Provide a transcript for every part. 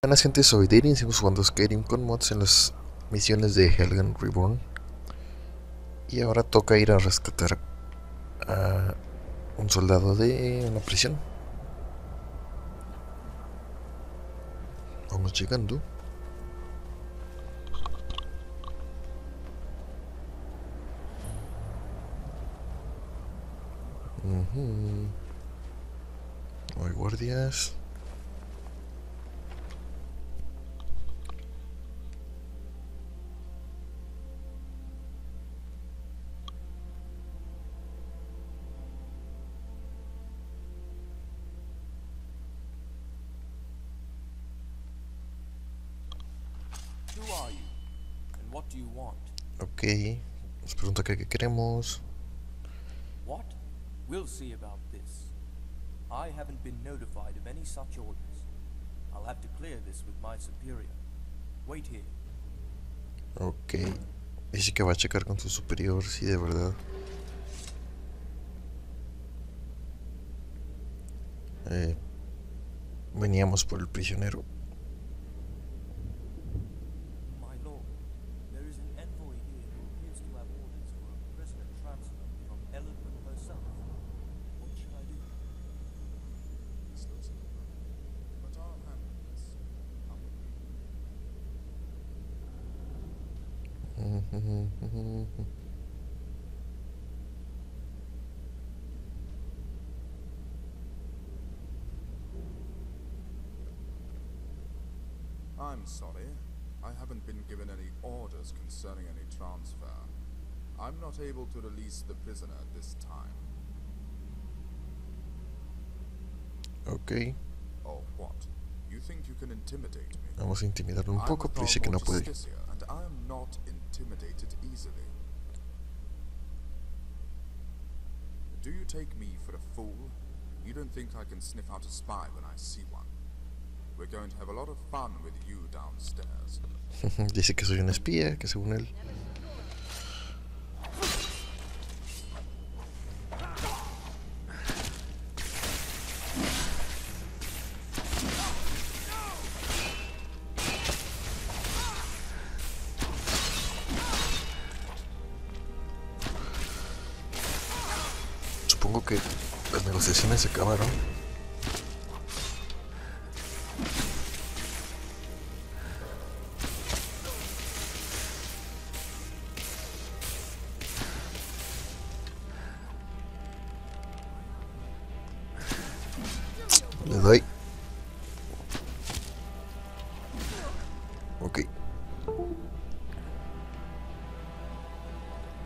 Buenas gente, soy Darin, seguimos jugando Skyrim con mods en las misiones de Helgen Reborn. Y ahora toca ir a rescatar a un soldado de una prisión. Vamos llegando. No hay guardias. Ok, nos pregunta qué queremos. What? We'll see about this. I haven't been notified of any such orders. I'll have to clear this with my superior. Wait here. Ok, dice que va a checar con su superior, sí, de verdad. Veníamos por el prisionero. I'm sorry, I haven't been given any orders concerning any transfer. I'm not able to release the prisoner at this time. Okay. Or what? You think you can intimidate me? Vamos a intimidarlo un poco, pero dice que no puede. And I am not intimidated easily. Do you take me for a fool? You don't think I can sniff out a spy when I see one? We're going to have a lot of fun with you downstairs. Dice que soy un espía, que según él. Supongo que las negociaciones se acabaron. Le doy. Ok.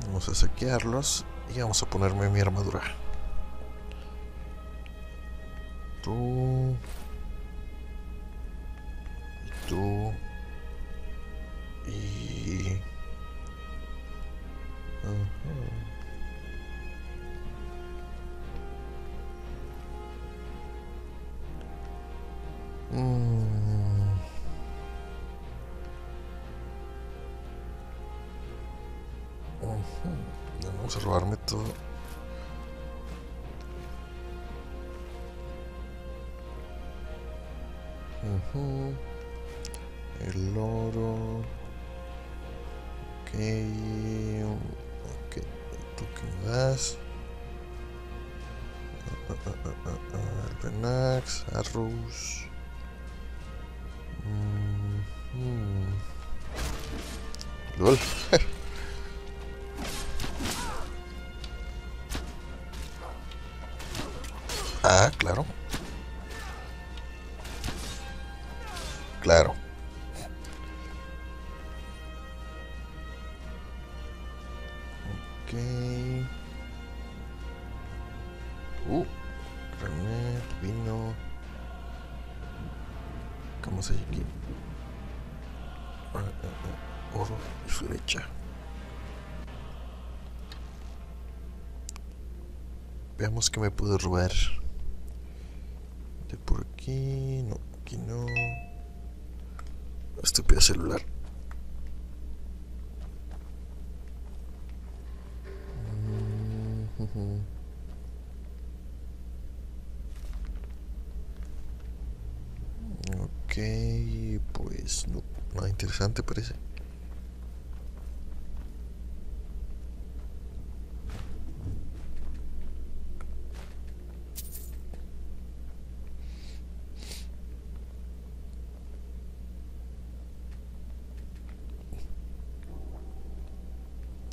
Vamos a saquearlos y vamos a ponerme mi armadura. Tú. Y tú. Y... Ajá. Vamos a robarme todo. El oro. Ok. Ok. ¿Tú qué me das? El Renax, Arrows. LOL. Ah, claro. Claro. Ok. Renet, vino. ¿Cómo se llama aquí? Oro y su derecha. Veamos que me puedo robar. De por aquí. No, aquí no. Estúpido celular. Ok, pues no, nada interesante parece.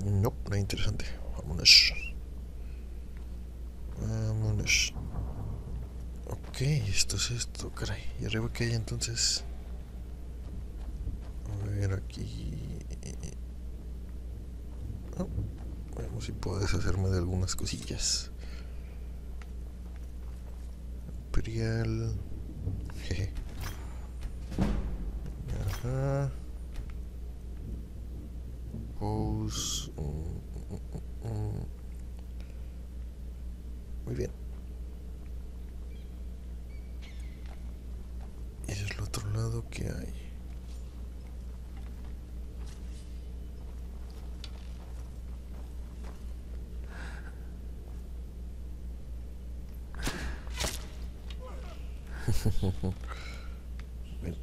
No, nada interesante. Vámonos. Vámonos. Ok, esto es esto, caray. ¿Y arriba qué hay entonces? A ver, aquí... oh, veamos si puedo deshacerme de algunas cosillas. Imperial... jeje. Ajá. Pose... Muy bien. Y del otro lado, ¿qué hay? Ven.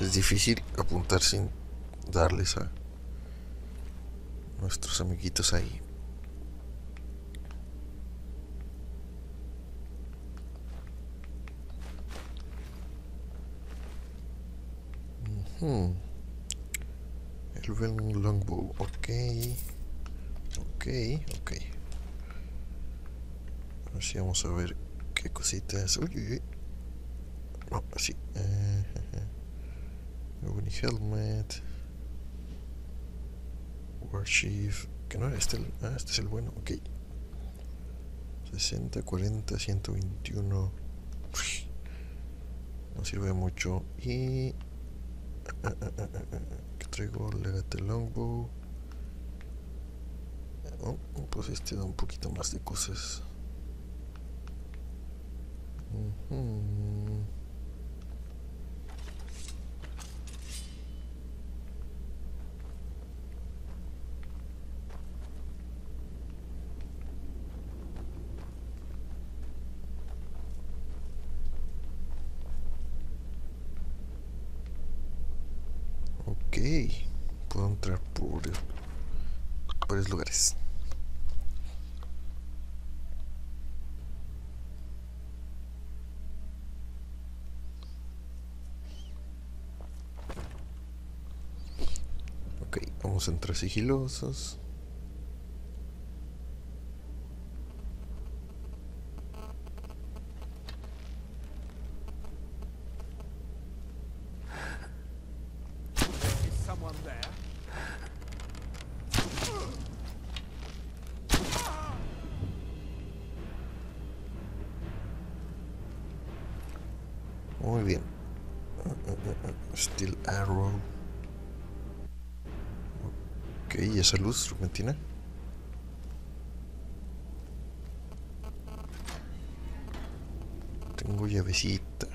Es difícil apuntar sin darles a nuestros amiguitos ahí. Uh-huh. Elven Longbow, ok. Así vamos a ver qué cositas. Uy, uy, uy. No, así. Elveny Helmet, Warchief, que no era este, este es el bueno, ok. 60, 40, 121. Uy, no sirve mucho. Y... que traigo legate longbow. Oh, pues este da un poquito más de cosas. Puedo entrar por varios lugares. Ok, vamos a entrar sigilosos. Muy bien. Steel Arrow. Ok, ¿y esa luz repentina? Tengo llavecita.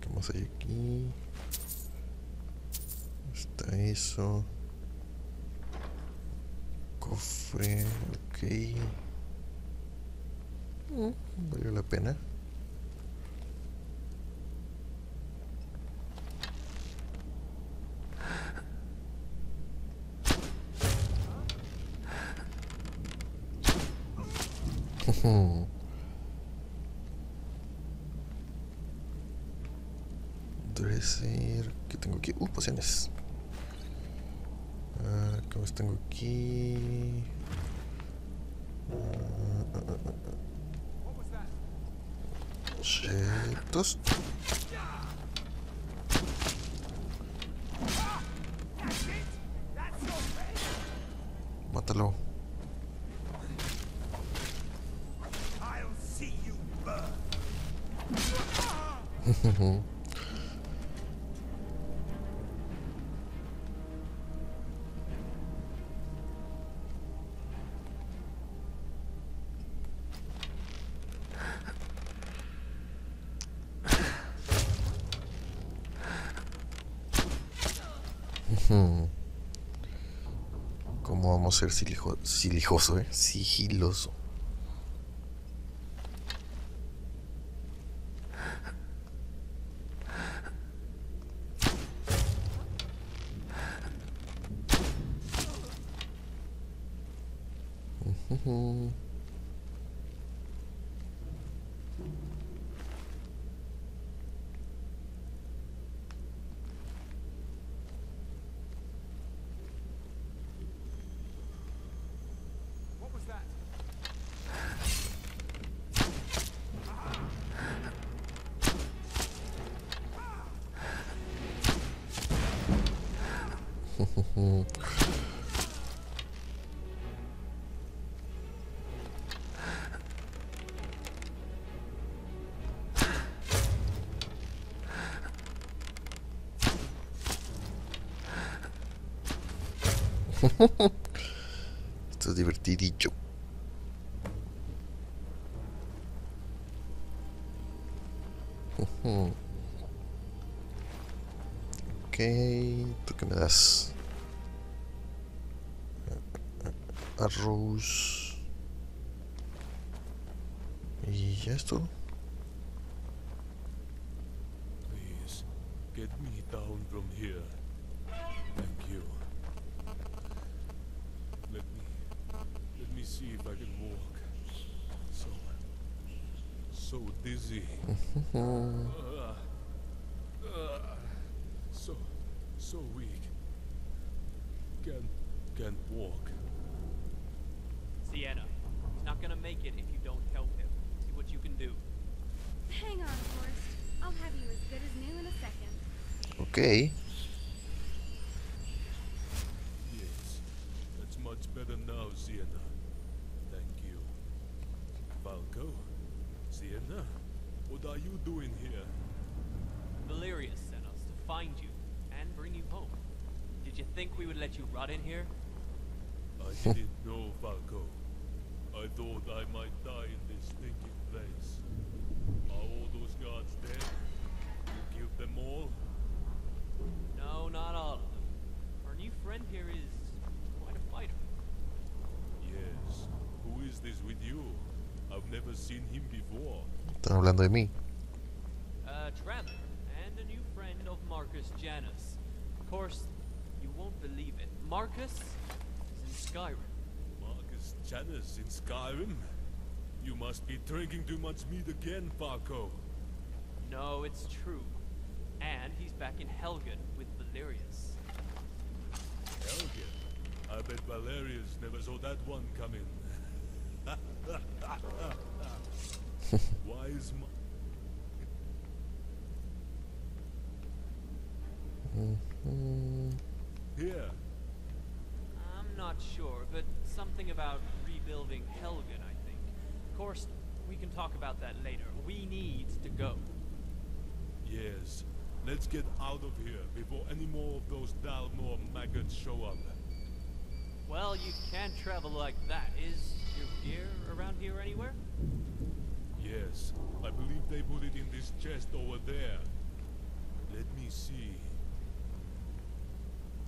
¿Qué más hay aquí? Está eso. Cofre, ok. Valió la pena. Dresser, ¿qué tengo aquí? Pociones. ¿Qué más tengo aquí? Objetos. Mátalo. ¿Cómo vamos a ser sigiloso? Esto es divertidillo. Ok, ¿tú qué me das? Arroz. ¿Y ya es todo? Please, get me down from here. Thank you. Let me see if I can walk. So dizzy. So weak. Can't walk. Sienna, he's not gonna make it if you don't help him. See what you can do. Hang on, Horst. I'll have you as good as new in a second. Okay. Yes, that's much better now, Sienna. Thank you. Falco, Sienna, what are you doing here? Valerius sent us to find you and bring you home. Did you think we would let you rot in here? I didn't know, Falco. I thought I might die in this stinking place. Are all those guards dead? You killed them all? No, not all of them. Our new friend here is quite a fighter. Yes. Who is this with you? I've never seen him before. Están hablando de mí. Traveler and a new friend of Marcus Janus. Of course, you won't believe it. Marcus? Skyrim. Marcus Janus in Skyrim? You must be drinking too much meat again, Falco. No, it's true. And he's back in Helgen with Valerius. Helgen? I bet Valerius never saw that one coming. Why is Here. Not sure, but something about rebuilding Helgen, I think. Of course, we can talk about that later. We need to go. Yes, let's get out of here before any more of those Dalmor maggots show up. Well, you can't travel like that. Is your gear around here anywhere? Yes, I believe they put it in this chest over there. Let me see.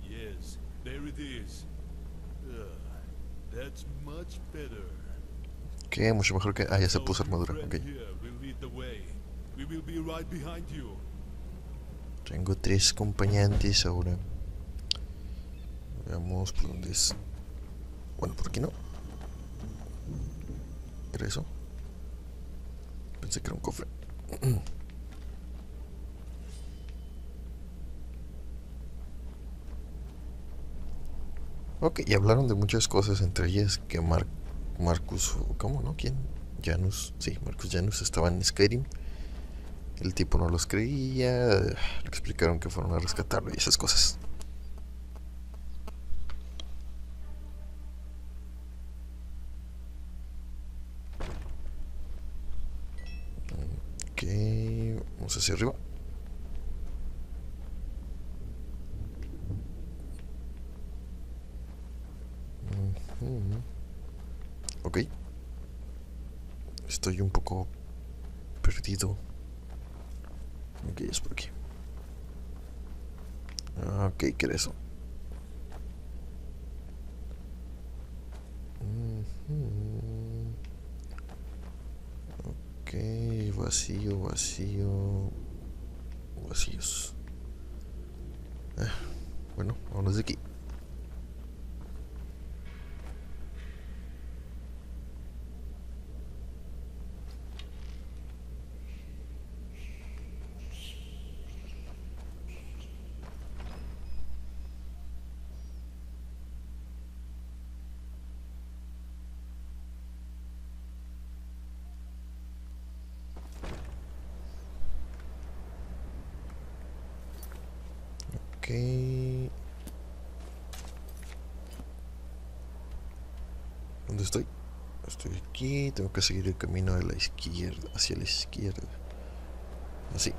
Yes, there it is. That's much better. Okay, mucho mejor que... Ah, ya se puso armadura. Okay. Tengo tres acompañantes ahora. Veamos por dónde es. Bueno, por aquí no. ¿Era eso? Pensé que era un cofre. Ok, y hablaron de muchas cosas, entre ellas que Marcus, ¿cómo no? ¿Quién? Janus, sí, Marcus Janus estaba en Skyrim. El tipo no los creía, le explicaron que fueron a rescatarlo y esas cosas. Ok, vamos hacia arriba. Ok, estoy un poco perdido. Ok, es por aquí. Ok, ¿qué era eso? Ok, vacío, vacío, vacíos. Bueno, vámonos de aquí. ¿Dónde estoy? Estoy aquí, tengo que seguir el camino de la izquierda, hacia la izquierda. Así.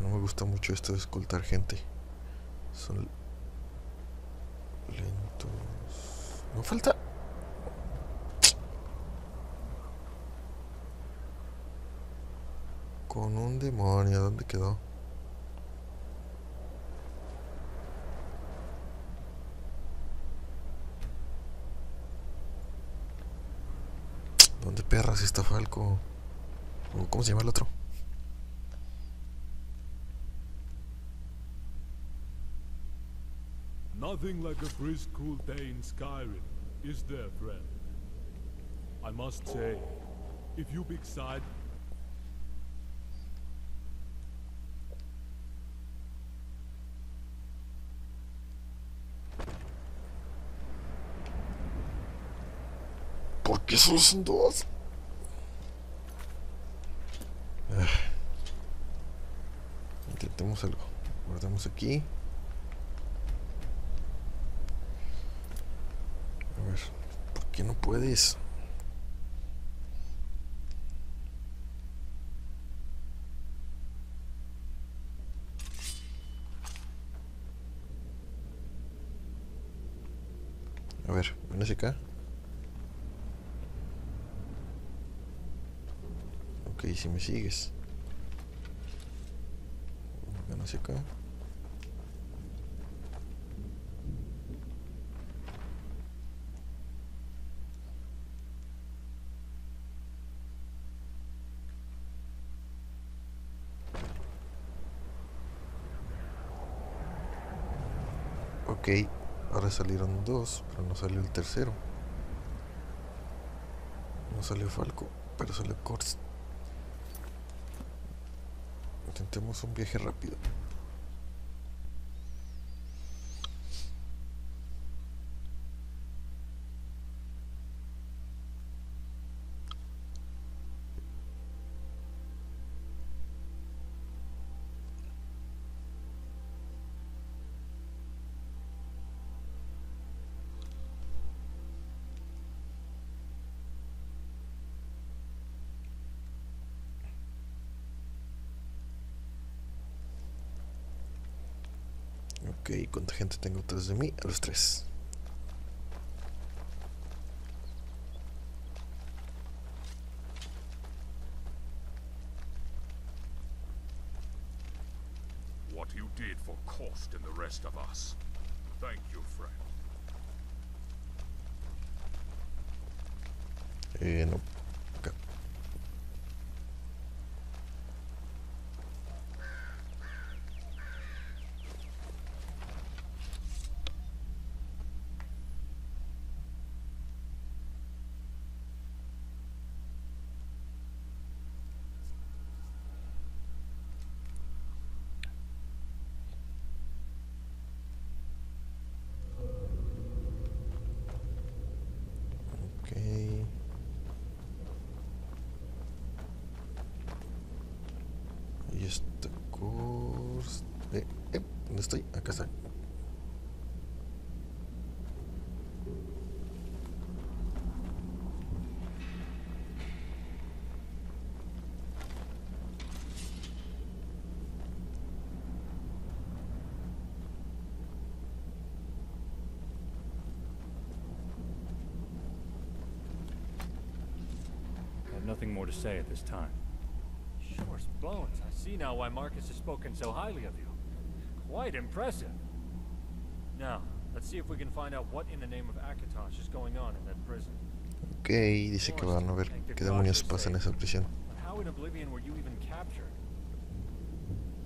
No me gusta mucho esto de escoltar gente. Son lentos. No falta. Con un demonio, ¿dónde quedó? ¿Dónde perras está Falco? ¿Cómo se llama el otro? Nothing like a brisk cool day in Skyrim, is there, friend? I must say, if you big side. ¿Qué solo son dos? Intentemos algo. Guardamos aquí. A ver, ¿por qué no puedes? A ver, ven hacia acá. Y si me sigues, ven hacia acá. Ok, ahora salieron dos, pero no salió el tercero. No salió Falco, pero salió Horst. Intentemos un viaje rápido. Ok, ¿cuánta gente tengo atrás de mí? A los tres. What you did for Horst and the rest of us. Thank you, friend. No. Okay. ¿Dónde estoy? Acá está. I have nothing more to say at this time. Shore's bones. I see now why Marcus has spoken so highly of you. Quite impressive. Now, Let's see if we can find out what in the name of Akatosh is going on in that prison. Okay, dice que van a ver qué demonios pasa en esa prisión. How in oblivion were you even captured?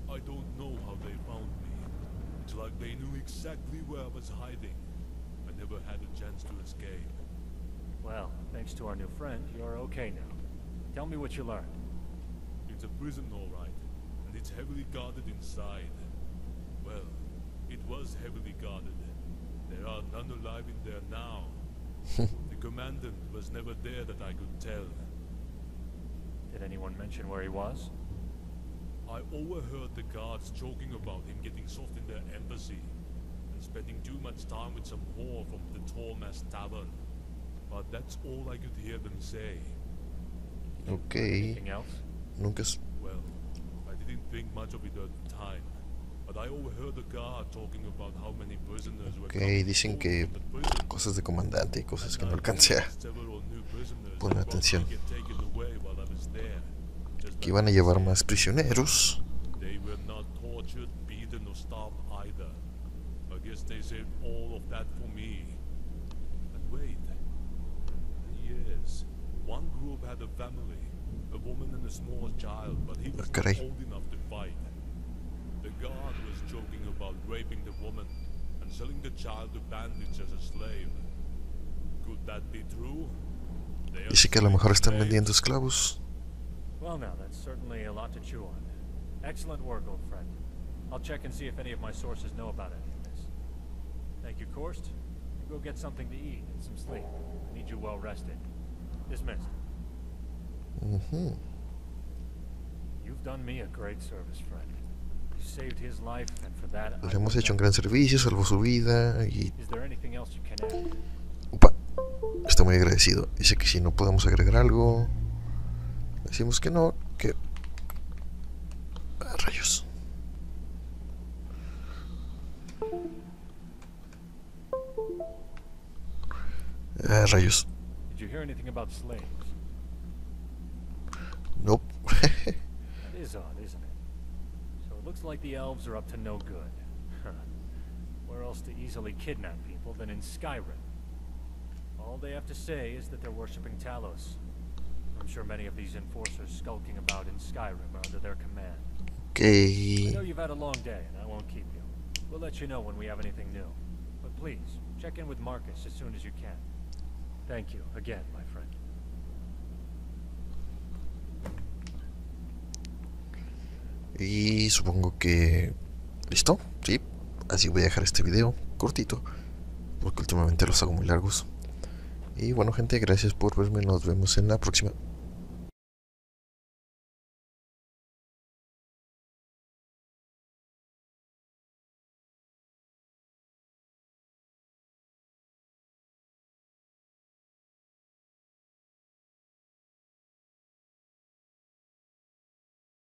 I don't know how they found me. It's like they knew exactly where I was hiding. I never had a chance to escape. Well, thanks to our new friend, you're okay now. Tell me what you learned. It's a prison, all right, and it's heavily guarded inside. Well, it was heavily guarded. There are none alive in there now. The commandant was never there that I could tell. Did anyone mention where he was? I overheard the guards joking about him getting soft in their embassy and spending too much time with some whore from the Tormas tavern. But that's all I could hear them say. Okay. Anything else? Well, I didn't think much of it at the time, but I overheard the guard talking about how many prisoners were. Okay, dicen que cosas de comandante y cosas que no alcancé a poner atención. Que iban a llevar más prisioneros. They were not tortured, beaten or starved either. I guess they saved all of that for me. And wait. Yes. One group had a family, a woman and a small child, but he was not old enough to fight. The guard was joking about raping the woman and selling the child to bandits as a slave. Could that be true? Dice que a lo mejor están vendiendo esclavos. Well, now that's certainly a lot to chew on. Excellent work, old friend. I'll check and see if any of my sources know about any of this. Thank you, Horst. Go get something to eat and some sleep. I need you well rested. Dismissed. You've done me a great service, friend. You saved his life, and for that. Le hemos hecho un gran servicio, salvó su vida y. Is there anything else you can add? Opa, está muy agradecido. Dice que si no podemos agregar algo. Decimos que no, que... Ah, rayos. Ah, rayos. Did you hear anything about slaves? Nope. That is odd, isn't it? So it looks like the elves are up to no good. Huh. Where else to easily kidnap people than in Skyrim? All they have to say is that they're worshipping Talos. I'm sure many of these enforcers skulking about in Skyrim are under their command. Okay. I know you've had a long day, and I won't keep you. We'll let you know when we have anything new. But please, check in with Marcus as soon as you can. Thank you again, my friend. Y supongo que... ¿Listo? Sí. Así voy a dejar este video cortito, porque últimamente los hago muy largos. Y bueno, gente, gracias por verme. Nos vemos en la próxima.